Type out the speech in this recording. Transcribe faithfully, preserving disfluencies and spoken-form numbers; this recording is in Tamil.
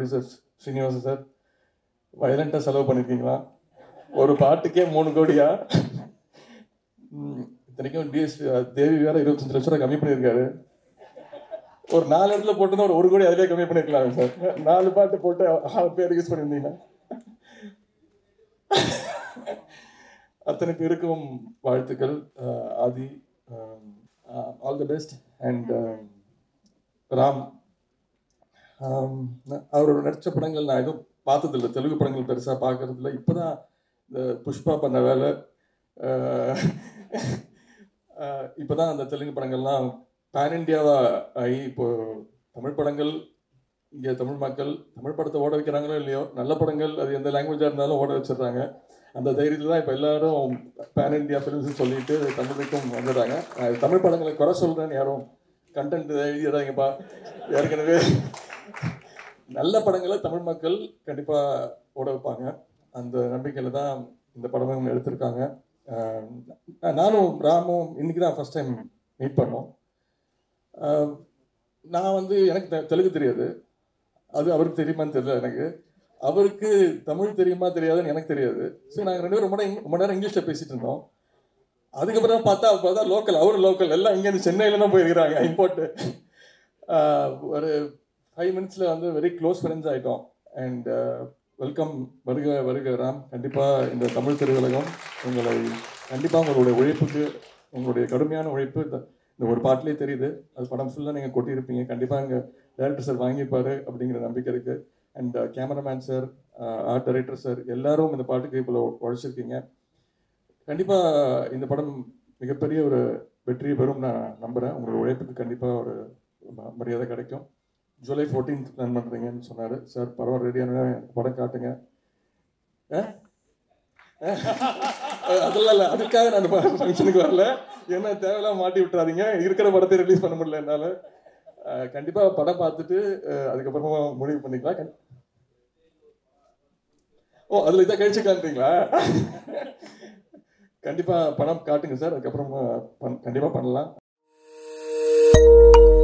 ப்ரொடியூசர்ஸ் சீனிவாசன் சார் வயலண்ட்டாக செலவு பண்ணியிருக்கீங்களா? ஒரு பாட்டுக்கே மூணு கோடியா? இத்தனைக்கும் டிஎஸ்பி தேவி வேற இருபத்தஞ்சு லட்ச ரூபா கம்மி பண்ணியிருக்காரு. ஒரு நாலு இடத்துல போட்டுன்னா ஒரு ஒரு கோடி அதிலே கம்மி பண்ணியிருக்கலாம் சார். நாலு பாட்டு போட்டு ஆறு பேர் யூஸ் பண்ணியிருந்தீங்கன்னா. அத்தனை பேருக்கும் வாழ்த்துக்கள். Aadhi all the best. And Ram அவரோட நடித்த படங்கள் நான் எதுவும் பார்த்ததில்லை, தெலுங்கு படங்கள் பெருசாக பார்க்கறதில்ல. இப்போ தான் இந்த புஷ்பா பண்ண வேலை, இப்போ தான் அந்த தெலுங்கு படங்கள்லாம் பேன் இண்டியாவாக ஆகி இப்போது தமிழ் படங்கள் இங்கே தமிழ் மக்கள் தமிழ் படத்தை ஓட வைக்கிறாங்களோ இல்லையோ, நல்ல படங்கள் அது எந்த லாங்குவேஜாக இருந்தாலும் ஓட வச்சிடுறாங்க. அந்த தைரியத்தில் தான் இப்போ எல்லோரும் பேன் இண்டியா ஃபிலிம்ஸ்னு சொல்லிட்டு தமிழுக்கும் வந்துடுறாங்க. தமிழ் படங்களை குறை சொல்கிறேன்னு யாரும் கண்டென்ட் எழுதிடுறாங்கப்பா. ஏற்கனவே நல்ல படங்களை தமிழ் மக்கள் கண்டிப்பாக ஓட வைப்பாங்க. அந்த நம்பிக்கையில் தான் இந்த படமும் எடுத்திருக்காங்க. நானும் ராமும் இன்றைக்கி தான் ஃபஸ்ட் டைம் மீட் பண்ணோம். நான் வந்து எனக்கு தெலுங்கு தெரியாது, அது அவருக்கு தெரியுமான்னு தெரியல, எனக்கு அவருக்கு தமிழ் தெரியுமா தெரியாதுன்னு எனக்கு தெரியாது. ஸோ நாங்கள் ரெண்டு பேரும் ரொம்ப நேரம் ரொம்ப நேரம் இங்கிலீஷில் பேசிகிட்டு இருந்தோம். அதுக்கப்புறம் பார்த்தா பார்த்தா லோக்கல், அவர் லோக்கல், எல்லாம் இங்கேருந்து சென்னையில் தான் போயிருக்கிறாங்க. இம்போர்ட்டு ஒரு ஃபைவ் மினிட்ஸில் வந்து வெரி க்ளோஸ் ஃப்ரெண்ட்ஸ் ஆகிட்டோம். அண்ட் வெல்கம், வருக வருக ராம். கண்டிப்பாக இந்த தமிழ் திரையுலகம் உங்களை கண்டிப்பாக உங்களுடைய உழைப்புக்கு, உங்களுடைய கடுமையான உழைப்பு இந்த ஒரு பாட்டிலே தெரியுது. அது படம் ஃபுல்லாக நீங்கள் கொட்டியிருப்பீங்க. கண்டிப்பாக எங்கள் டேரக்டர் சார் வாங்கியிருப்பார் அப்படிங்கிற நம்பிக்கை இருக்குது. And cameraman sir, art director sir, எல்லாரும் இந்த பாட்டுக்கு இவ்வளோ உழைச்சிருக்கீங்க. கண்டிப்பாக இந்த படம் மிகப்பெரிய ஒரு வெற்றியை பெறும் நான் நம்புகிறேன். உங்களோட உழைப்புக்கு கண்டிப்பாக ஒரு மரியாதை கிடைக்கும். ஜூலை ஃபோர்டீன்த் பிளான் பண்ணுறீங்கன்னு சொன்னார் சார். பரவாயில்ல, ரெடியான படம் காட்டுங்க. அதெல்லாம் இல்லை, அதுக்காக நான் அந்த ஃபங்க்ஷனுக்கு வரல. ஏன்னா தேவையெல்லாம் மாட்டி விட்டுறாதீங்க, இருக்கிற படத்தை ரிலீஸ் பண்ண முடியல என்னால். கண்டிப்பாக படம் பார்த்துட்டு அதுக்கப்புறமா முடிவு பண்ணிக்கலாம். ஓ, அதில் இதாக கழிச்சு காட்டுறீங்களா? கண்டிப்பாக படம் காட்டுங்க சார், அதுக்கப்புறமா பண் கண்டிப்பாக பண்ணலாம்.